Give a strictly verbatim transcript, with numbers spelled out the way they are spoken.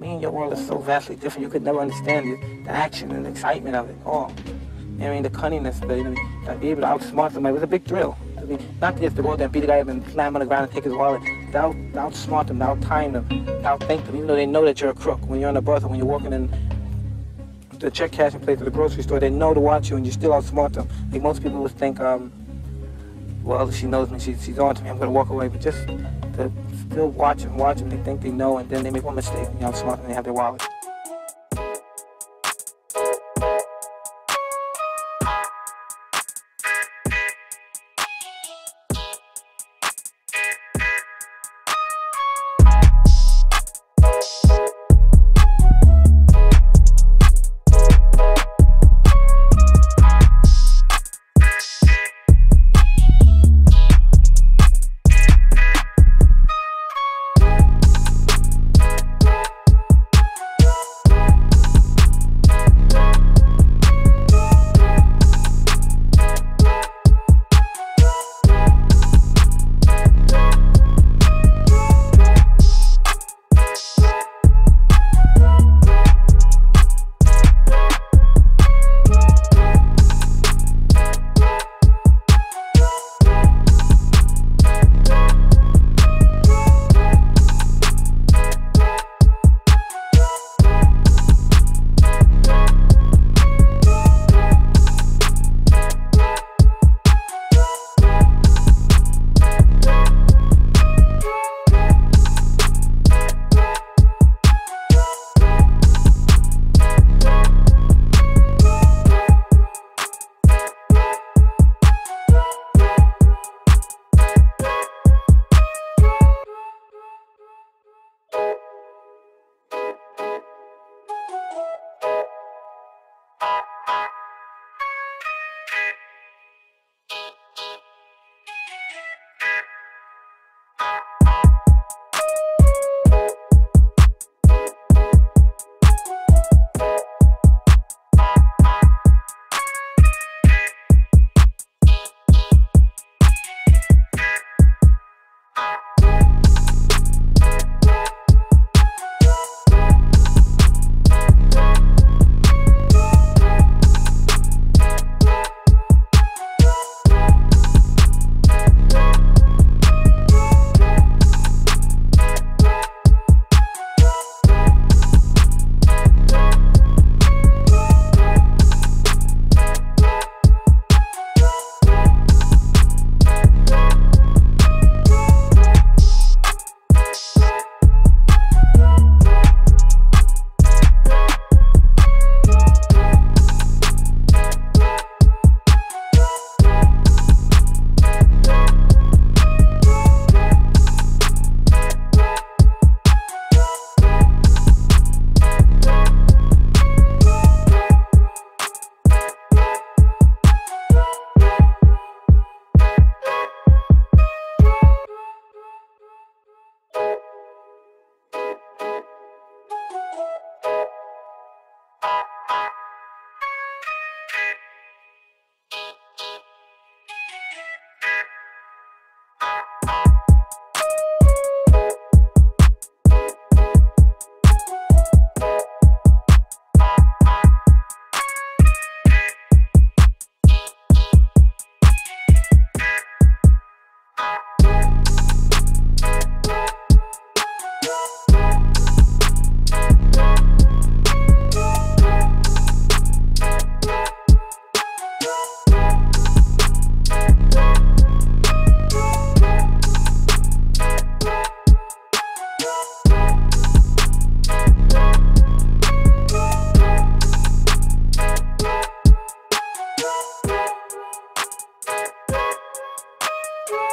me and your world is so vastly different, you could never understand it, the action and the excitement of it all. I mean, the cunningness, the, you know, to be able to outsmart somebody was a big thrill. To be, not just to go there and beat the guy up and slam on the ground and take his wallet, to, out, to outsmart them, to outtime them, to outthink them, even though they know that you're a crook. When you're on the bus or when you're walking in the check cashing place or the grocery store, they know to watch you and you still outsmart them. Like most people would think, um, well, she knows me, she, she's on to me, I'm going to walk away, but just to still watch them, watch them, they think they know, and then they make one mistake and you outsmart them and they have their wallet.